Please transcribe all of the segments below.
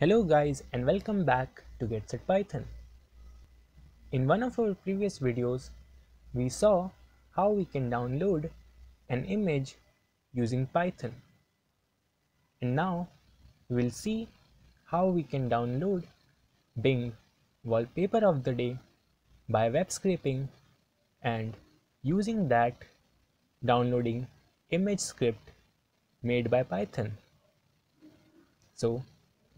Hello guys, and welcome back to Get Set Python. In one of our previous videos, we saw how we can download an image using Python. And now we will see how we can download Bing wallpaper of the day by web scraping and using that downloading image script made by Python. So,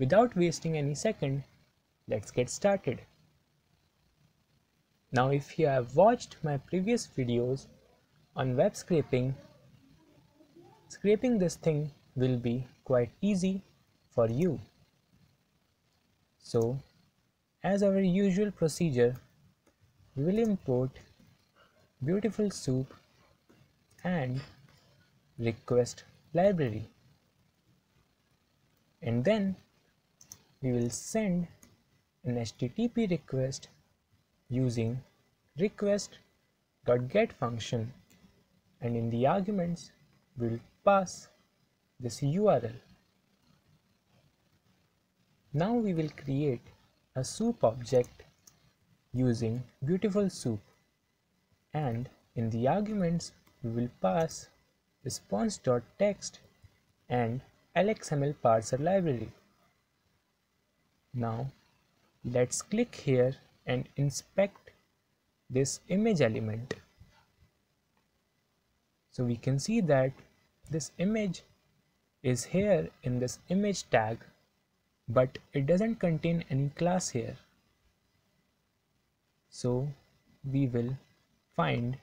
without wasting any second, let's get started. Now if you have watched my previous videos on web scraping, scraping this thing will be quite easy for you. So as our usual procedure, we will import Beautiful Soup and request library, and then we will send an HTTP request using request.get function, and in the arguments we will pass this URL. Now we will create a soup object using Beautiful Soup, and in the arguments we will pass response.text and LXML parser library. Now let's click here and inspect this image element. So we can see that this image is here in this image tag, but it doesn't contain any class here. So we will find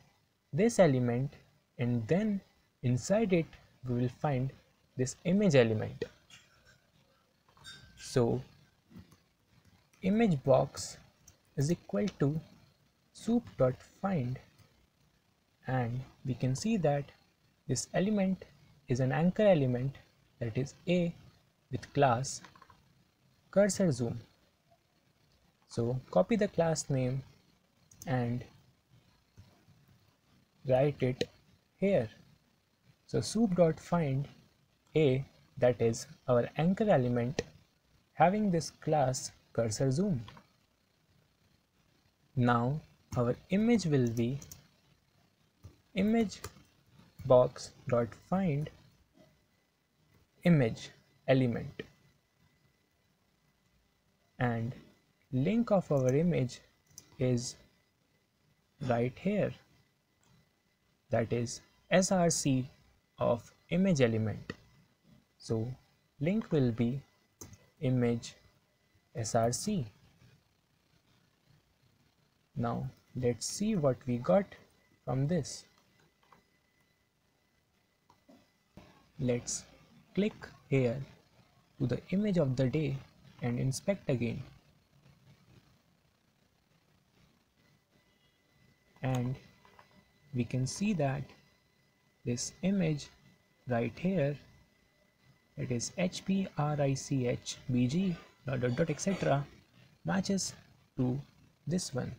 this element, and then inside it we will find this image element. So image box is equal to soup.find, and we can see that this element is an anchor element, that is A, with class cursor zoom. So copy the class name and write it here. So soup.find A, that is our anchor element having this class cursor zoom. Now our image will be image box dot find image element, and link of our image is right here, that is src of image element. So link will be image src. Now let's see what we got from this. Let's click here to the image of the day and inspect again, and we can see that this image right here, it is HPRICHBG .. etc. matches to this one,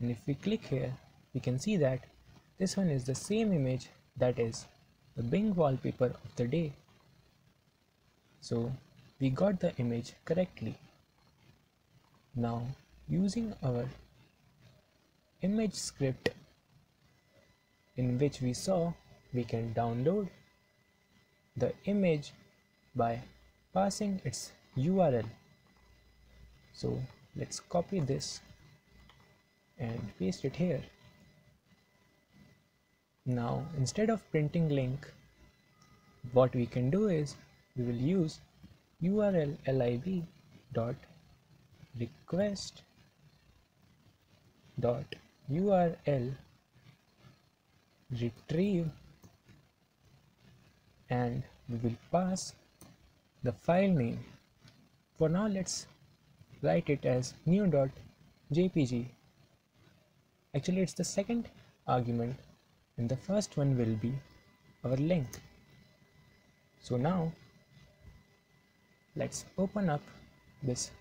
and if we click here we can see that this one is the same image, that is the Bing wallpaper of the day. So we got the image correctly. Now using our image script in which we saw, we can download the image by passing its URL. So let's copy this and paste it here. Now instead of printing link, what we can do is we will use urllib dot request dot url retrieve, and we will pass the file name. For now let's write it as new.jpg. Actually it's the second argument, and the first one will be our link. So now let's open up this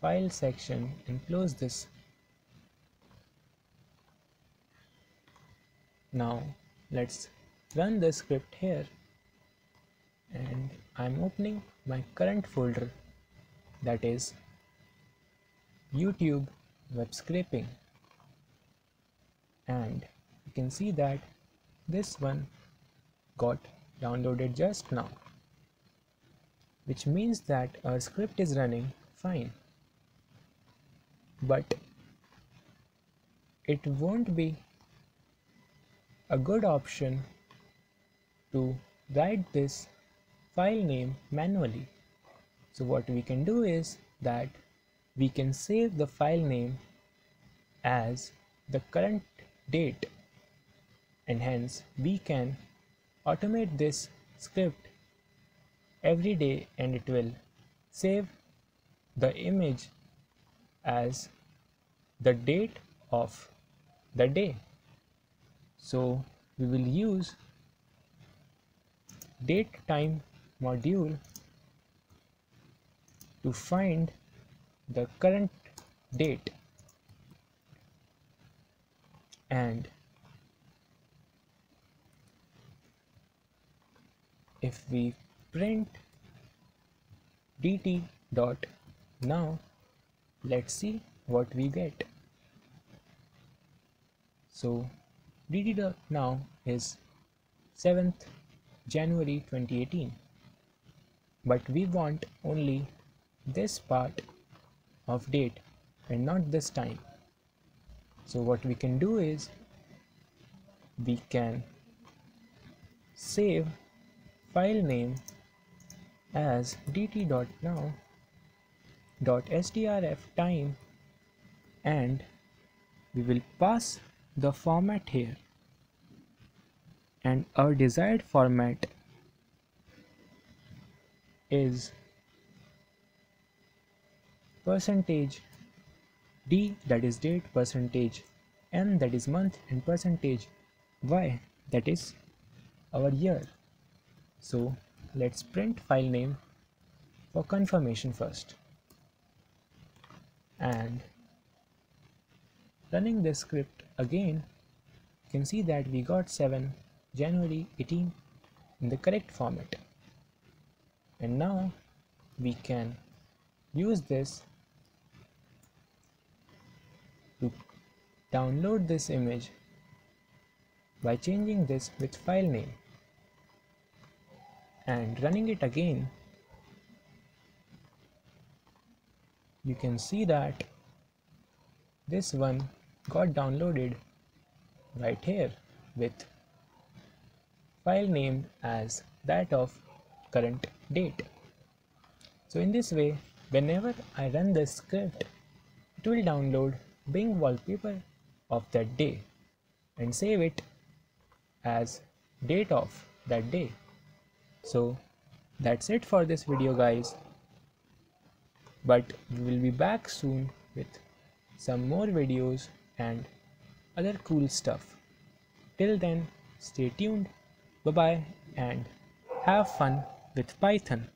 file section and close this. Now let's run the script here, and I'm opening my current folder that is YouTube web scraping, and you can see that this one got downloaded just now, which means that our script is running fine, but it won't be a good option to write this file name manually. So what we can do is that we can save the file name as the current date, and hence we can automate this script every day, and it will save the image as the date of the day. So we will use date time module to find the current date, and if we print dt.now, let's see what we get. So dt.now is 7th January 2018, but we want only this part of date and not this time. So what we can do is we can save file name as dt.now.strftime, and we will pass the format here, and our desired format is %d, that is date, %m, that is month, and %y, that is our year. So let's print file name for confirmation first, and running this script again, you can see that we got 7 January 18 in the correct format, and now we can use this to download this image by changing this with file name, and running it again, you can see that this one got downloaded right here with file name as that of current date. So in this way, whenever I run this script, it will download Bing wallpaper of that day and save it as date of that day. So that's it for this video, guys, but we will be back soon with some more videos and other cool stuff. Till then, stay tuned, bye bye, and have fun with Python.